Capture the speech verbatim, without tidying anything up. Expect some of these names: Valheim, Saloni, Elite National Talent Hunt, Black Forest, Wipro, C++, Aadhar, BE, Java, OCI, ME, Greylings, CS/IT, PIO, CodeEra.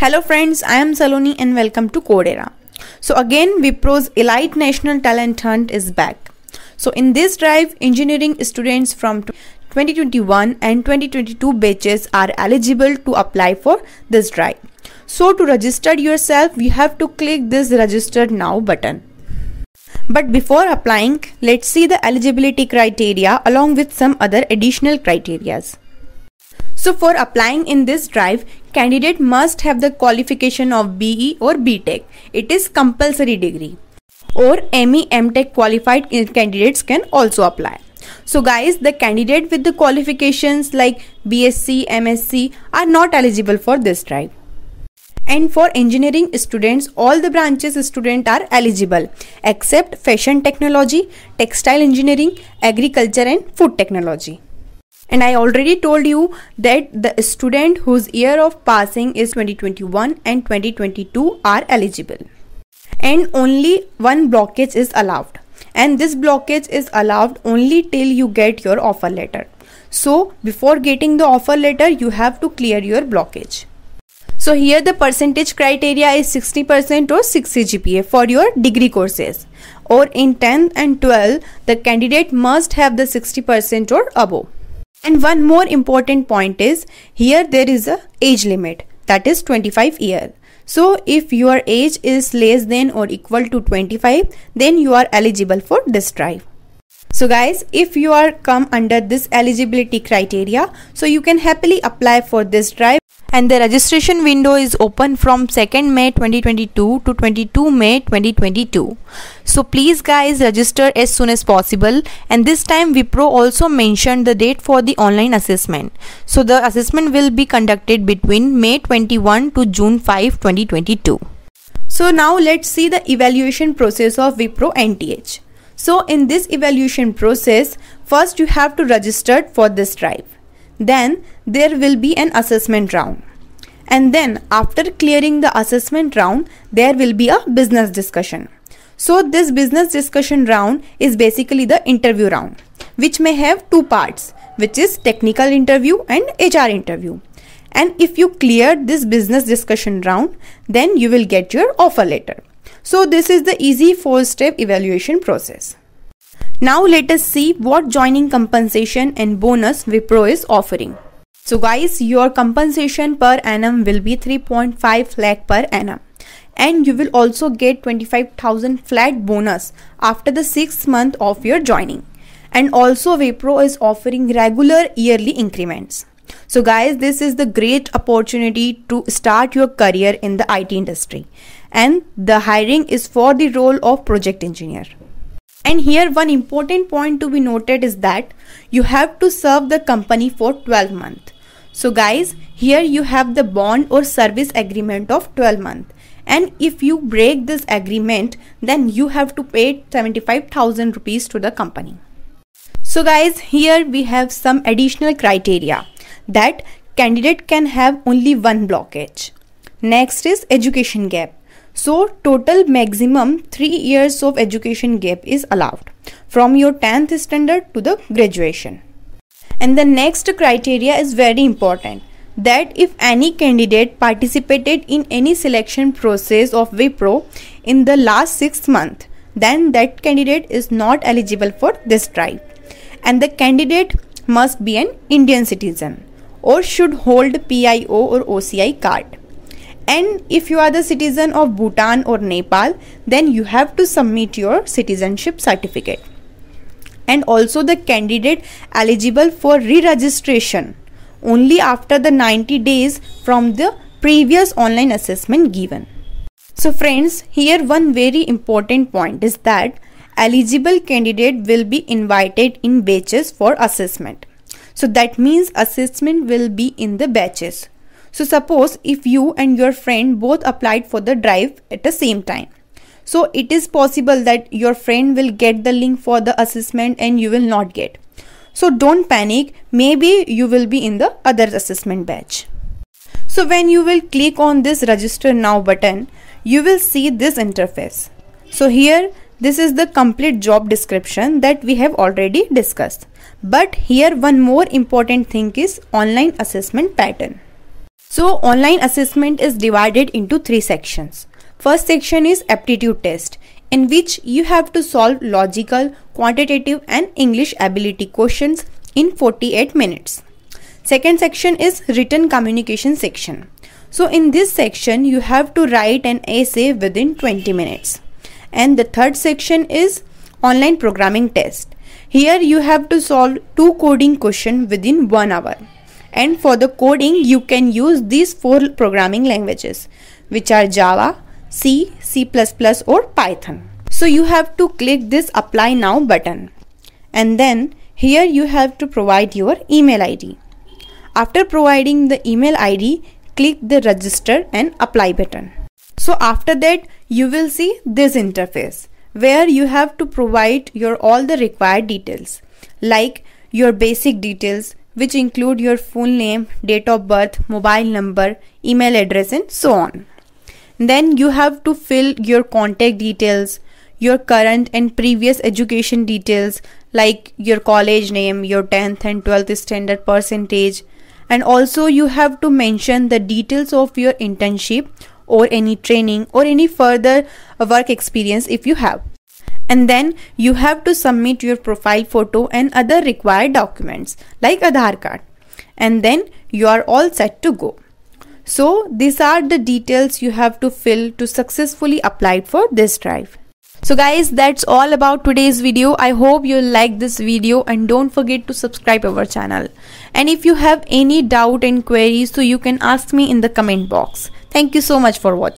Hello friends, I am Saloni and welcome to CodeEra. So again, Wipro's Elite National Talent Hunt is back. So in this drive, engineering students from twenty twenty-one and twenty twenty-two batches are eligible to apply for this drive. So to register yourself, you have to click this register now button. But before applying, let's see the eligibility criteria along with some other additional criteria. So for applying in this drive, candidate must have the qualification of B E or B Tech. It is compulsory degree. Or M E, M Tech qualified candidates can also apply. So guys, the candidate with the qualifications like B S c, M S c are not eligible for this drive. And for engineering students, all the branches students are eligible except fashion technology, textile engineering, agriculture and food technology. And I already told you that the student whose year of passing is twenty twenty-one and twenty twenty-two are eligible. And only one blockage is allowed. And this blockage is allowed only till you get your offer letter. So before getting the offer letter, you have to clear your blockage. So here the percentage criteria is sixty percent or sixty G P A for your degree courses. Or in tenth and twelfth, the candidate must have the sixty percent or above. And one more important point is, here there is a age limit, that is twenty-five years. So if your age is less than or equal to twenty-five, then you are eligible for this drive. So guys, if you are come under this eligibility criteria, so you can happily apply for this drive. And the registration window is open from second May twenty twenty-two to twenty-second May twenty twenty-two. So please guys, register as soon as possible. And this time Wipro also mentioned the date for the online assessment. So the assessment will be conducted between May twenty-first to June fifth twenty twenty-two. So now let's see the evaluation process of Wipro N T H. So in this evaluation process, first you have to register for this drive. Then there will be an assessment round, and then after clearing the assessment round there will be a business discussion. So this business discussion round is basically the interview round, which may have two parts, which is technical interview and H R interview. And if you clear this business discussion round, then you will get your offer letter. So this is the easy four-step evaluation process. Now let us see what joining compensation and bonus Wipro is offering. So guys, your compensation per annum will be three point five lakh per annum, and you will also get twenty-five thousand flat bonus after the sixth month of your joining. And also Wipro is offering regular yearly increments. So guys, this is the great opportunity to start your career in the I T industry, and the hiring is for the role of project engineer. And here one important point to be noted is that you have to serve the company for twelve months. So guys, here you have the bond or service agreement of twelve months. And if you break this agreement, then you have to pay seventy-five thousand rupees to the company. So guys, here we have some additional criteria, that candidate can have only one blockage. Next is education gap. So total maximum three years of education gap is allowed from your tenth standard to the graduation. And the next criteria is very important, that if any candidate participated in any selection process of Wipro in the last six months, then that candidate is not eligible for this drive. And the candidate must be an Indian citizen or should hold P I O or O C I card. And if you are the citizen of Bhutan or Nepal, then you have to submit your citizenship certificate. And also the candidate eligible for re-registration only after the ninety days from the previous online assessment given. So friends, here one very important point is that eligible candidate will be invited in batches for assessment. So that means assessment will be in the batches. So suppose if you and your friend both applied for the drive at the same time. So it is possible that your friend will get the link for the assessment and you will not get. So don't panic, maybe you will be in the other assessment batch. So when you will click on this register now button, you will see this interface. So here this is the complete job description that we have already discussed. But here one more important thing is online assessment pattern. So online assessment is divided into three sections. First section is aptitude test, in which you have to solve logical, quantitative and English ability questions in forty-eight minutes. Second section is written communication section. So in this section you have to write an essay within twenty minutes. And the third section is online programming test. Here you have to solve two coding questions within one hour. And for the coding you can use these four programming languages, which are Java, C, C plus plus or Python. So you have to click this apply now button. And then here you have to provide your email I D. After providing the email I D, click the register and apply button. So after that you will see this interface, where you have to provide your all the required details, like your basic details, which include your full name, date of birth, mobile number, email address and so on. Then you have to fill your contact details, your current and previous education details like your college name, your tenth and twelfth standard percentage, and also you have to mention the details of your internship or any training or any further work experience if you have. And then you have to submit your profile photo and other required documents like Aadhar card. And then you are all set to go. So these are the details you have to fill to successfully apply for this drive. So guys, that's all about today's video. I hope you like this video and don't forget to subscribe our channel. And if you have any doubt and queries, so you can ask me in the comment box. Thank you so much for watching.